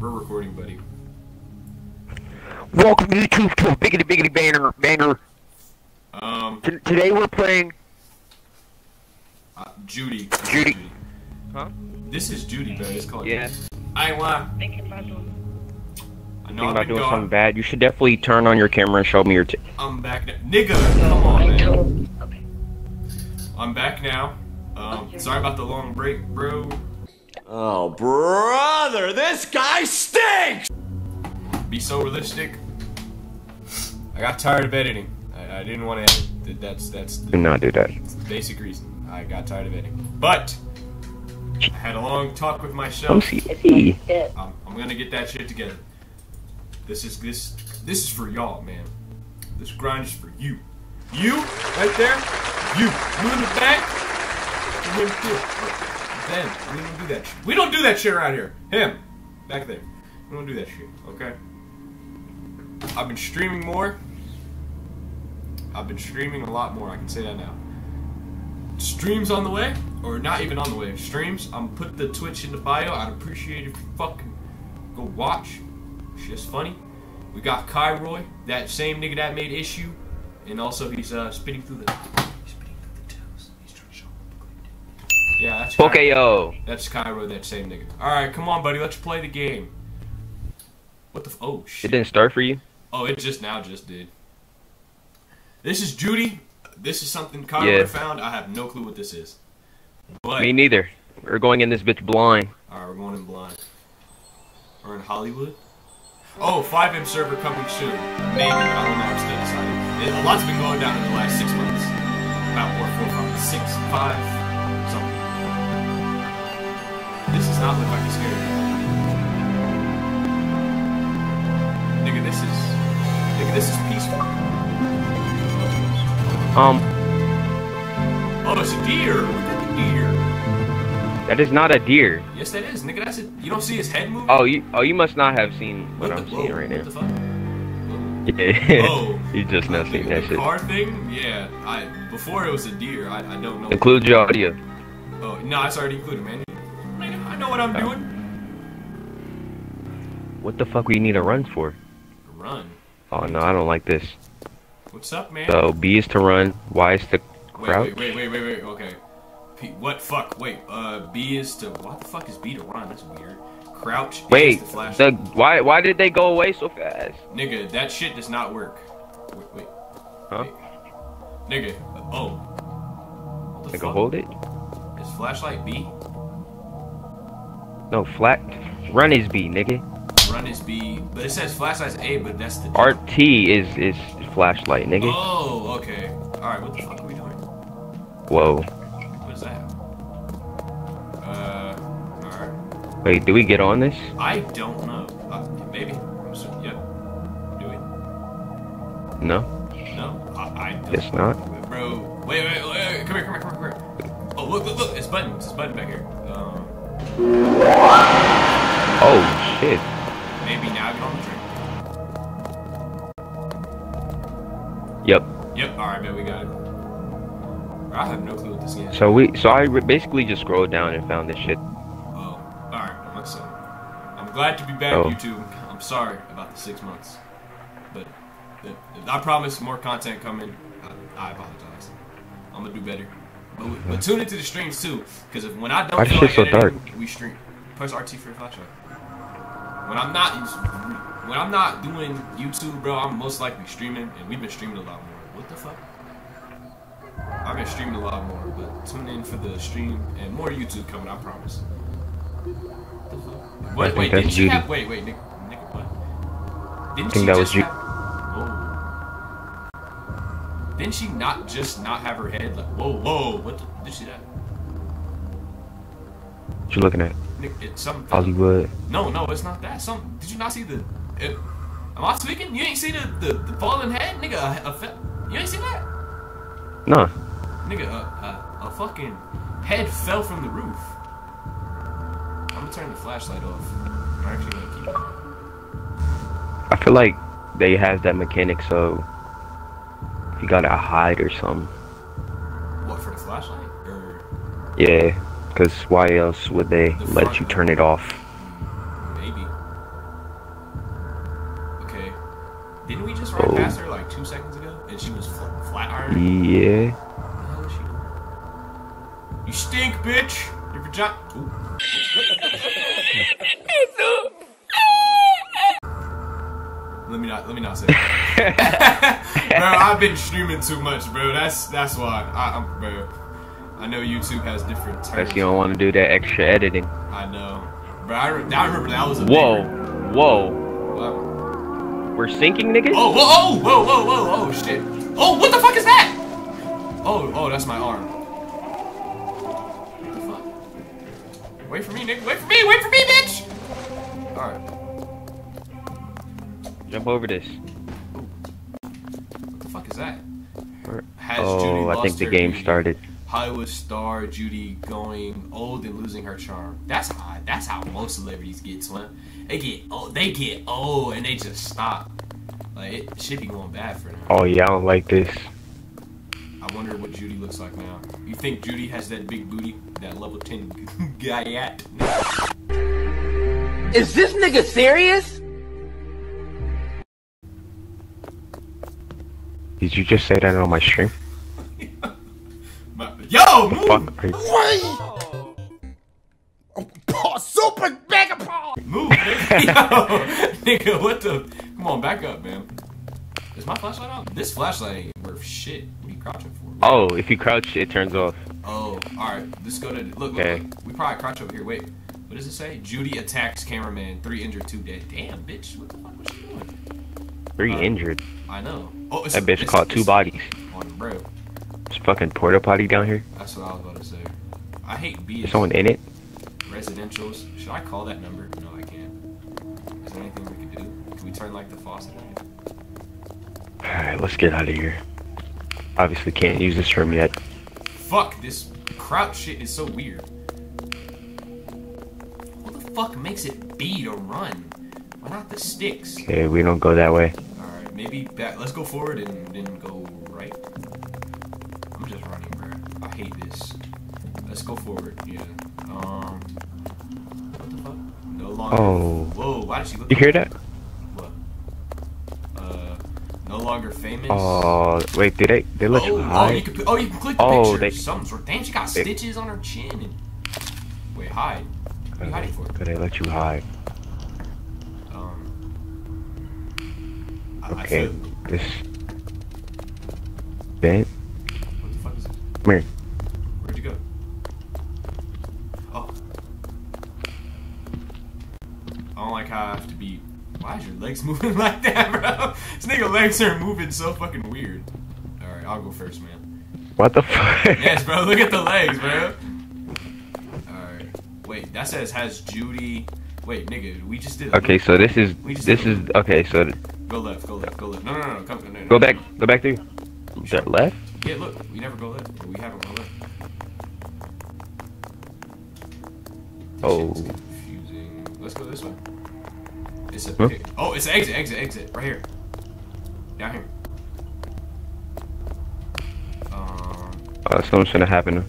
We're recording, buddy. Welcome to YouTube to a biggity banner. Today we're playing... Judy. Huh? This is Judy, but it's called... Yeah. I want... Thinking about doing something bad. You should definitely turn on your camera and show me your I'm back now. Nigga! Come on, man. Okay. I'm back now. Sorry about the long break, bro. Oh, brother, this guy stinks! Be so realistic. I got tired of editing. I didn't want to edit. That's do not do that. That's the basic reason. I got tired of editing. But I had a long talk with myself. I'm gonna get that shit together. This is for y'all, man. This grind is for you. You right there. You in the back. You wouldn't do it. Then, we don't do that shit. We don't do that shit around here. Him. Back there. We don't do that shit, okay? I've been streaming more. I've been streaming a lot more. I can say that now. Streams on the way. Or not even on the way. Streams. I'm put the Twitch in the bio. I'd appreciate if you fucking go watch. Shit's funny. We got Kairoy. That same nigga that made Issue. And also he's spitting through the... Yeah, that's Kyro. Okay, yo. That's Kyro, that same nigga. Alright, come on, buddy. Let's play the game. What the f- Oh, shit. It didn't start for you? Oh, it just now did. This is Judy. This is something Kyro found. I have no clue what this is. But, me neither. We're going in this bitch blind. Alright, we're going in blind. We're in Hollywood. Oh, 5M server coming soon. Maybe. I don't know. I'm still deciding. A lot's been going down in the last 6 months. About 4, 5, 6, 5. This does not look like a scary game. Nigga, this is peaceful. Oh, it's a deer! Look at the deer. That is not a deer. Yes, that is, nigga. That's it. You don't see his head move? Oh, you must not have seen what I'm seeing right now. What the fuck? Yeah. Oh. You just not seen that shit. The car thing? Yeah. Before it was a deer. I don't know. Include your audio. Oh, no, it's already included, man. I know what I'm doing. What the fuck we need a run for? Run? Oh no, I don't like this. What's up, man? So B is to run, Y is to crouch. Wait, okay. B is to... What the fuck is B to run? That's weird. Crouch. Wait, why did they go away so fast? Nigga, that shit does not work. Wait. Huh? Wait. Nigga, oh. What the fuck? Hold it? Is flashlight B? No, flat. Run is B, nigga. Run is B, but it says flashlight's A, but that's the... RT is flashlight, nigga. Oh, okay. Alright, what the fuck are we doing? Whoa. What is that? Alright. Wait, do we get on this? I don't know. Maybe. I'm assuming, yep. Do we? No. No? I don't. Guess not. Bro. Wait. Come here. Oh, look. It's buttons. It's button back here. Oh shit. Maybe now get on the train. Yep, alright, man, we got it. I have no clue what this is. So I basically just scrolled down and found this shit. Oh, alright, let's see. I'm glad to be back, YouTube. I'm sorry about the 6 months. But I promise more content coming. I apologize. I'm gonna do better. But tune into the streams too, because when I don't feel like editing, we stream. Press RT for your flashlight. When I'm not doing YouTube, bro, I'm most likely streaming, and we've been streaming a lot more. What the fuck? I've been streaming a lot more, but tune in for the stream and more YouTube coming. I promise. What? Wait, didn't you have? Wait, nigga, what? Didn't you just have? Didn't she not have her head? Like, whoa, what the, did she do? What you looking at? It's something. Hollywood. No, it's not that. Something. Did you not see the... am I speaking? You ain't see the fallen head? Nigga, you ain't see that? No. Nigga, a fucking head fell from the roof. I'm gonna turn the flashlight off. I'm actually gonna keep it. I feel like they have that mechanic, so... You gotta hide or something. What, for the flashlight? Or... Yeah, because why else would they let you turn it off? Maybe. Didn't we just run past her like 2 seconds ago? And she was flat iron? Yeah. What the hell is she doing? You stink, bitch! Your vagina. Let me not say that. Bro, I've been streaming too much, bro. That's why I'm bro. I know YouTube has different terms. But you don't want to do that extra editing. I know. But I remember that was a favorite. Whoa. What? We're sinking, nigga? Oh, whoa, whoa, whoa, whoa, oh, shit. Oh, what the fuck is that? Oh, oh, that's my arm. What the fuck? Wait for me, nigga. Wait for me, bitch! Alright. Jump over this. Ooh. What the fuck is that? Has Judy lost I think the game started. Hollywood star Judy going old and losing her charm. That's how most celebrities get, Slim. They get old and they just stop. Like it should be going bad for them. Oh yeah, I don't like this. I wonder what Judy looks like now. You think Judy has that big booty? That level 10 guy at? Is this nigga serious? Did you just say that on my stream? Yo, move! Oh. Oh, super mega paw! Move, nigga. Yo, nigga, what the? Come on, back up, man. Is my flashlight on? This flashlight ain't worth shit. What are you crouching for? Oh, if you crouch, it turns off. Oh, alright. Let's go to. Look, we probably crouch over here. Wait. What does it say? Judy attacks cameraman. 3 injured, 2 dead. Damn, bitch. What the fuck was she doing? 3 injured. I know. Oh, that bitch caught 2 bodies. On bro. It's fucking porta potty down here. That's what I was about to say. I hate bees. Is someone in it? Residentials. Should I call that number? No, I can't. Is there anything we can do? Can we turn like the faucet on? Alright, let's get out of here. Obviously can't use this room yet. Fuck, this crouch shit is so weird. What the fuck makes it B to run? Why not the sticks? Okay, we don't go that way. Alright, maybe back. Let's go forward and then go right. I'm just running, bro. I hate this. Let's go forward, yeah. What the fuck? No longer. Oh. Whoa, why did she look? You hear that? What? No longer famous. Oh, wait, did they let you hide? Oh, you can click the picture. Something's wrong. Damn, she got stitches on her chin. And... Wait, hide. What are you hiding for? Could they let you hide? Okay, this bent. What the fuck is this? Come here. Where'd you go? Oh. I don't like how I have to be. Why is your legs moving like that, bro? This nigga legs are moving so fucking weird. Alright, I'll go first, man. What the fuck? Yes, bro, look at the legs, bro. Alright. Wait, that says has Judy. Wait, nigga, we just did. Okay, so this is okay, so. Go left. No. Come, Go back. Go back through. Sure. Left? Yeah, look. We never go left. We haven't gone left. Oh. Shit's confusing. Let's go this way. It's a pick. Oh, it's an exit. Right here. Down here. Something's gonna happen.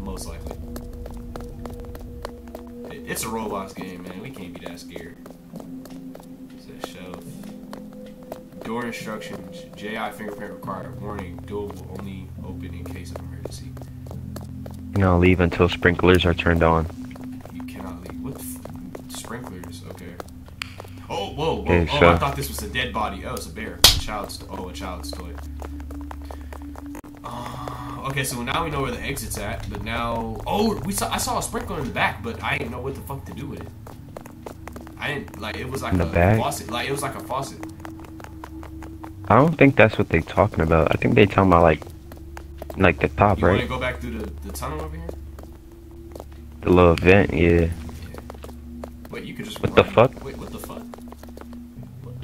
Most likely. It's a Roblox game, man. We can't be that scared. Door instructions, JI fingerprint required. Warning, door will only open in case of emergency. You cannot leave until sprinklers are turned on. You cannot leave. What sprinklers? Okay. Oh, whoa. Okay, I thought this was a dead body. Oh, it's a bear. A child's toy. Okay, so now we know where the exit's at, but now... Oh, I saw a sprinkler in the back, but I didn't know what the fuck to do with it. It was like a faucet. Like, it was like a faucet. I don't think that's what they're talking about. I think they're talking about like the top, right? You wanna go back through the tunnel over here? The little vent, yeah. Wait, you could just. What the fuck? Wait, what the fuck?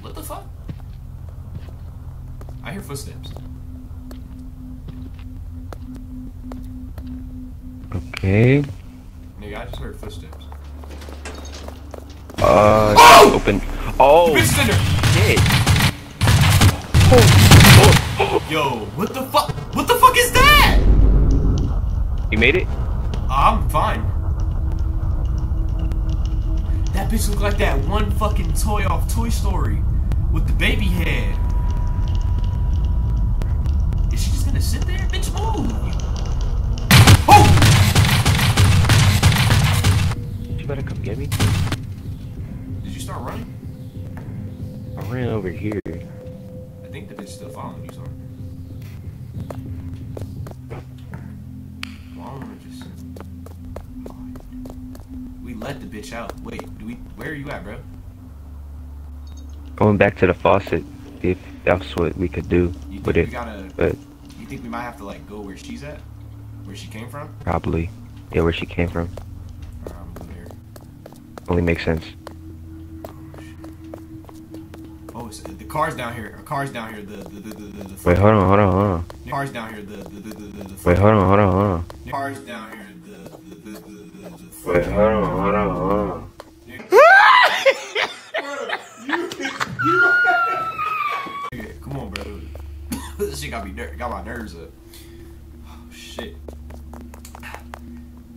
What the fuck? I hear footsteps. Okay. Nigga, I just heard footsteps. Oh! Open. Oh. The bitch is in there. Shit. Oh. Yo, what the fuck? What the fuck is that? You made it? I'm fine. That bitch looked like that one fucking toy off Toy Story. with the baby head. Is she just gonna sit there? Bitch, move! Oh! You better come get me. Did you start running? I ran over here. I think the bitch still following you, sorry. Let the bitch out. Wait, where are you at, bro? Going back to the faucet, if that's what we could do. You think you think we might have to like go where she's at? Where she came from? Probably. Yeah, where she came from. I'm here. Only makes sense. Oh, it's, the car's down here. A car's down here. The wait, hold on. The car's down here. The wait, hold on. The car's down here. Wait, hold on. Come on, bro. This shit got my nerves up. Oh, shit.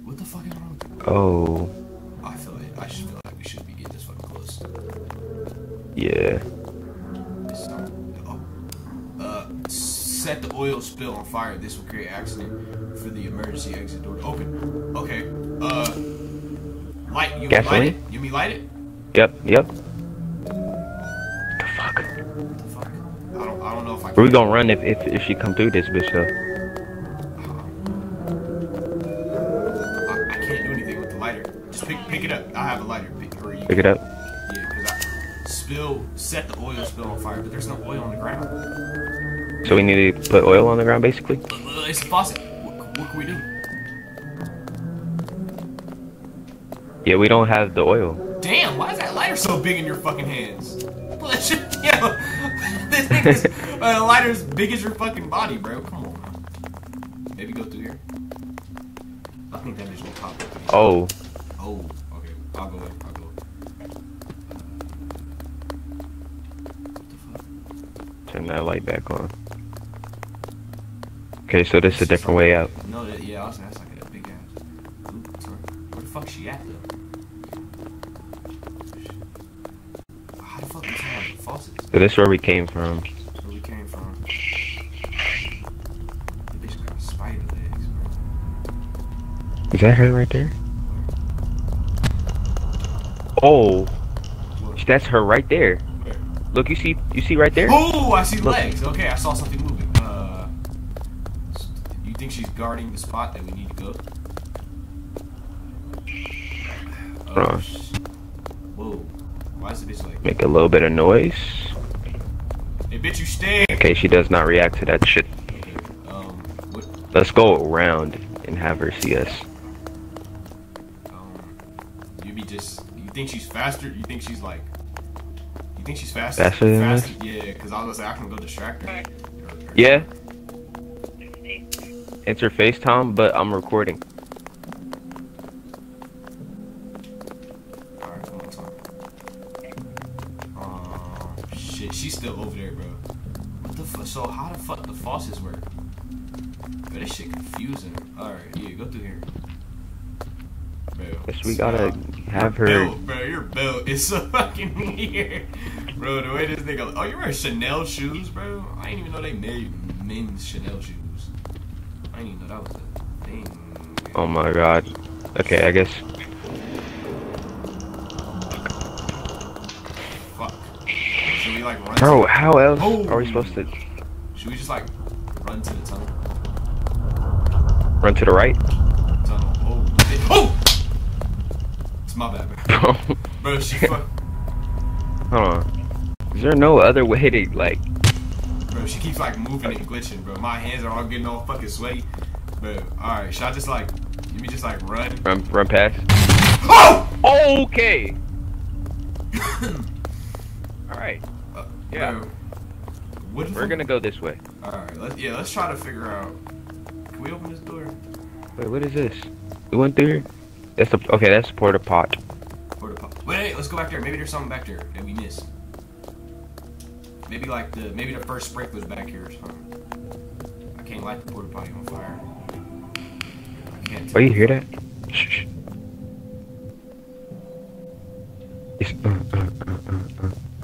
What the fuck is wrong with you? Oh. I feel like we should be getting this fucking close. Yeah. Set the oil spill on fire. This will create accident for the emergency exit door to open. Okay. Light, you mean light it? You mean light it? Yep. What the fuck? I don't know if I can. We're gonna run if she come through this bitch though. I can't do anything with the lighter. Just pick it up. I have a lighter. Pick it up. Yeah, because I set the oil spill on fire, but there's no oil on the ground. So we need to put oil on the ground basically? It's a faucet. What can we do? Yeah, we don't have the oil. Damn, why is that lighter so big in your fucking hands? Yeah, this thing is lighter's big as your fucking body, bro. Come on. Maybe go through here. I think that bitch will pop up. Oh. Oh, okay. I'll go in. Turn that light back on. Okay, so this is a different way out. No, yeah, I was gonna ask like a big ass. Ooh, sorry. Where the fuck she at though? So this is where we came from. The bitch got spider legs, bro. Is that her right there? Oh, that's her right there. Where? Look, you see right there? Oh, I see legs. Okay, I saw something moving. You think she's guarding the spot that we need to go? Oh, whoa! Why is the bitch like? Make a little bit of noise. Hey, bitch, you stay. Okay, she does not react to that shit. Okay, let's go around and have her see us. You think she's faster? You think she's faster? Faster than us? Yeah, because I was gonna say I can go distract her. Yeah. It's her FaceTime, but I'm recording. She's still over there, bro. What the fuck? So how the fuck the faucets work? Bro, this shit confusing. Alright, yeah, go through here. Bro, guess we gotta have her. Bro, your belt is so fucking weird. Bro, the way this nigga. Oh, you're wearing Chanel shoes, bro? I didn't even know they made men's Chanel shoes. I didn't even know that was a thing. Oh my god. Okay, I guess. Like bro, how else are we supposed to? Should we just like run to the tunnel? Run to the right? Tunnel. It's my bad, bro. Bro, she fuck. Hold on. Is there no other way to like? Bro, she keeps like moving and glitching, bro. My hands are all getting all fucking sweaty, bro. All right, should I just like? Let me just like run past. Oh. Okay. All right. Yeah. Bro, we're gonna go this way. Alright, let's try to figure out. Can we open this door? Wait, what is this? We went through here? Okay, that's porta pot. Wait, let's go back there. Maybe there's something back there that we missed. Maybe like maybe the first sprinkler's back here or something. I can't light the porta potty on fire. I can't. Oh, you hear that? Shh.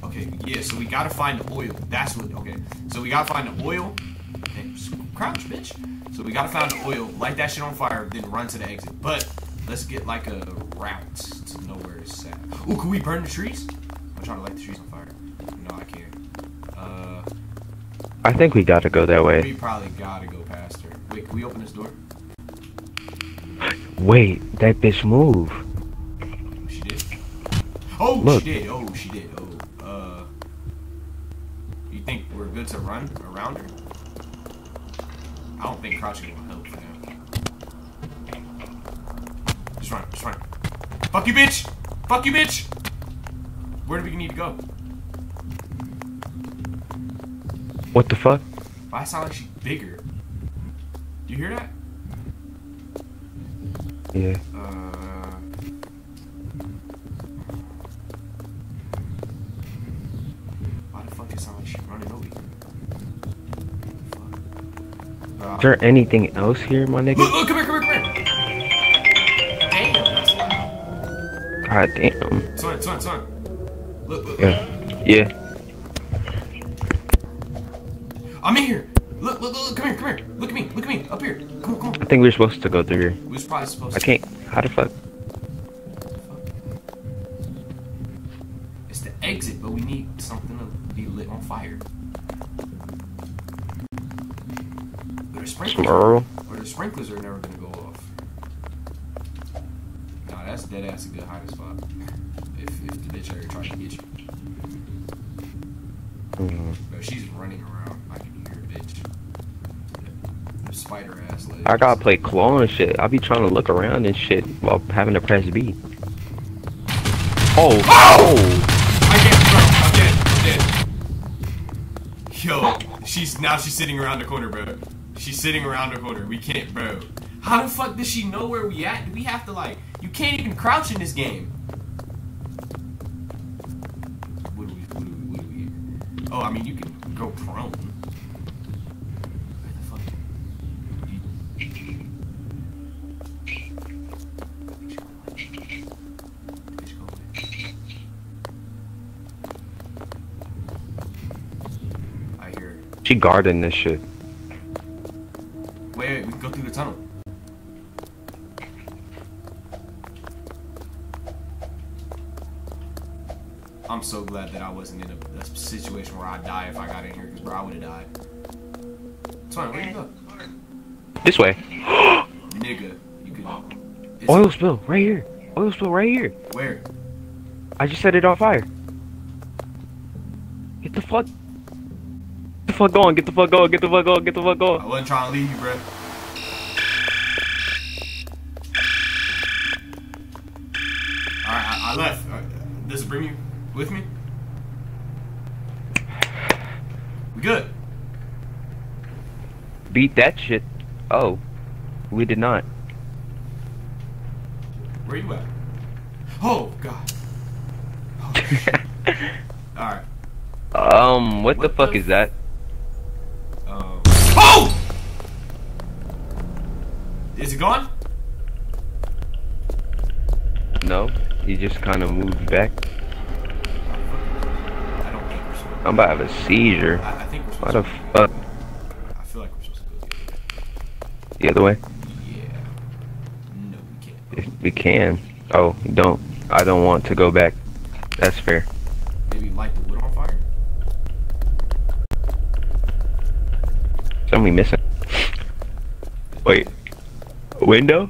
Okay, Yeah, so we gotta find the oil. That's what, okay. So we gotta find the oil. Crouch, bitch. So we gotta find the oil, light that shit on fire, then run to the exit. But let's get like a route to know where it's at. Ooh, can we burn the trees? I'm trying to light the trees on fire. No, I can't. I think we gotta go that way. We probably gotta go past her. Wait, can we open this door? Wait, that bitch moved. She did? Oh, look. She did. Oh, she did. Oh, you think we're good to run around her? I don't think crouching will help for now. Just run, just run. Fuck you, bitch! Fuck you, bitch! Where do we need to go? What the fuck? Why I sound like she's bigger? Do you hear that? Yeah. Why the fuck it sound like she's running over here? Is there anything else here, my nigga? Look, look, come here, come here, come here! Damn! God damn. It's on, it's on, it's on. Look, look. Yeah. Yeah. I'm in here! Look, look, look, come here, come here! Look at me, look at me, up here! Come on, come on! I think we're supposed to go through here. We're probably supposed to. I can't. How the fuck? It's the exit, but we need something to be lit on fire. Or the sprinklers are never gonna go off. Nah, that's dead ass a good hiding spot. If the bitch ever tries to get you. Bro, she's running around. I can hear a bitch. Her spider ass legs. I gotta play claw and shit. I'll be trying to look around and shit while having to press B. Oh! Oh! I'm dead. Yo, now she's sitting around the corner, bro. She's sitting around the corner. We can't, bro. How the fuck does she know where we at? Do we have to, like... You can't even crouch in this game. What do we... Oh, I mean, you can go prone. Where the fuck? I hear her. She guarding this shit. Wait, we can go through the tunnel. I'm so glad that I wasn't in a situation where I'd die if I got in here, because bro, I would've died. Twan, where you go? This way. Nigga, you could... Oil spill, right here. Oil spill, right here. Where? I just set it on fire. Get the fuck... Get the fuck going, get the fuck going, get the fuck going, get the fuck going. I wasn't trying to leave you, bro. Alright, I left. All right, this will bring you with me. We good. Beat that shit. Oh, we did not. Where you at? Oh, God. Oh, alright. What the fuck is that? Oh! Is it gone? No, he just kind of moved back. I don't think we're supposed to. I'm about to have a seizure. I think we're supposed to. What the fuck? I feel like we're supposed to go the other way. Yeah. No, we can't. If we can. Oh, don't. I don't want to go back. That's fair. Maybe light the wood on fire. Something we missing. Wait. Window?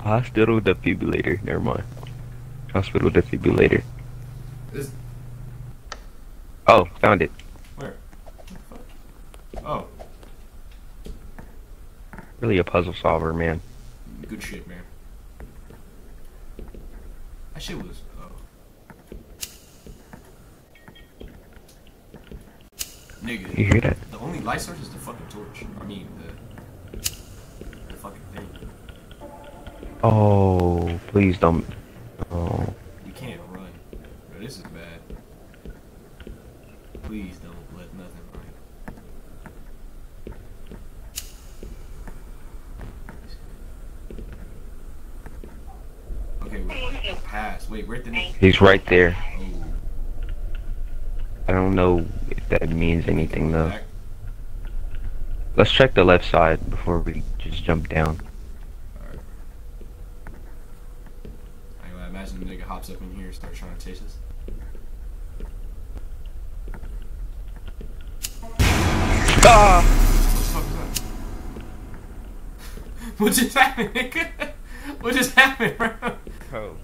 Hospital defibrillator. Never mind. Hospital defibrillator. This... Oh, found it. Where? Oh. Really a puzzle solver, man. Good shit, man. That shit was... Nigga, you hear that? The only light source is the fucking torch. I mean, the fucking thing. Oh, please don't. Oh. You can't run. Bro, this is bad. Please don't let nothing run. Okay, we're past. Wait, where's the next? He's right there. Oh. I don't know if that means anything though. Let's check the left side before we just jump down. Alright. I imagine the nigga hops up in here and starts trying to chase us. Ah! What the fuck was that? What just happened, nigga? What just happened, bro? Oh.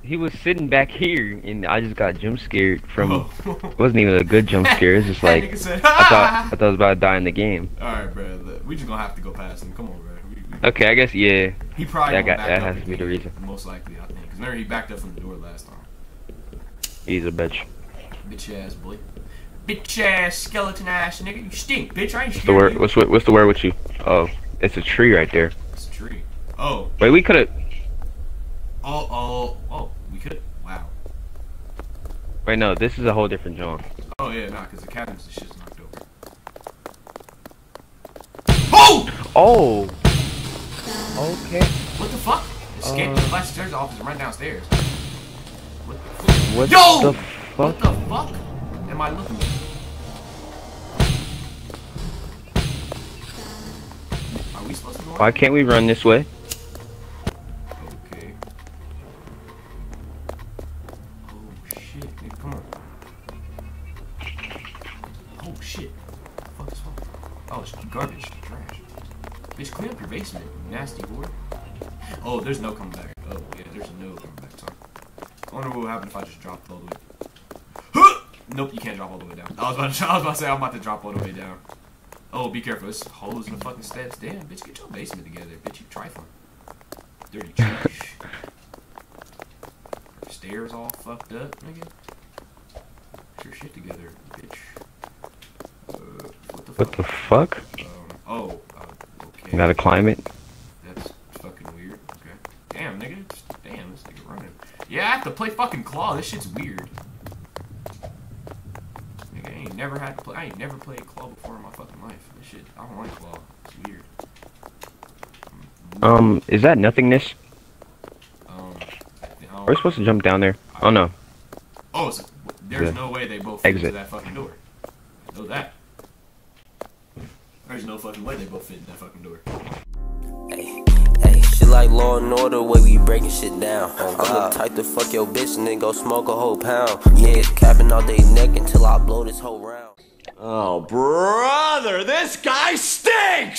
He was sitting back here, and I just got jump scared from. Oh. It wasn't even a good jump scare. It's just like said, ah! I thought I was about to die in the game. All right, bro. Look, we just gonna have to go past him. Come on, bro. Okay, I guess yeah. He probably that has to be the reason. Most likely, I think. 'Cause remember he backed up from the door last time. He's a bitch. Bitch ass boy. Bitch ass skeleton ass nigga. You stink, bitch. I ain't scared. What's the word with you? Oh, it's a tree right there. It's a tree. Oh. Wait, we could have. Oh. We could. Wow. Wait, no, this is a whole different zone. Oh, yeah, nah, because the cabinets and shit's knocked over. Oh! Oh! Okay. What the fuck? Escape the flash stairs office and run downstairs. What the fuck? What Yo! The fuck? What the fuck am I looking at? Are we supposed to go on? Why can't we run this way? Nasty boy. Oh, there's no coming back. Oh, yeah, there's no coming back. Sorry. I wonder what would happen if I just dropped all the way. Nope, you can't drop all the way down. I was about to say, I'm about to drop all the way down. Oh, be careful. This hole's in the fucking steps. Damn, bitch, get your basement together. Bitch, you trifling. Dirty trash. Stairs all fucked up, nigga. Get your shit together, bitch. What the fuck? What the fuck? Oh. You gotta climb it. That's fucking weird. Okay. Damn, nigga. Damn, this nigga running. Yeah, I have to play fucking claw. This shit's weird. Nigga, I ain't never played claw before in my fucking life. This shit, I don't like claw. It's weird. Is that nothingness? Are we supposed to jump down there? Oh no. Oh, so there's no way they both fit into that fucking door. I know that. There's no fucking way they both fit in that fucking door. Hey, shit like Law and Order, way we breaking shit down. I'm the type to fuck your bitch and then go smoke a whole pound. Niggas capping out they neck until I blow this whole round. Oh, brother, this guy stinks!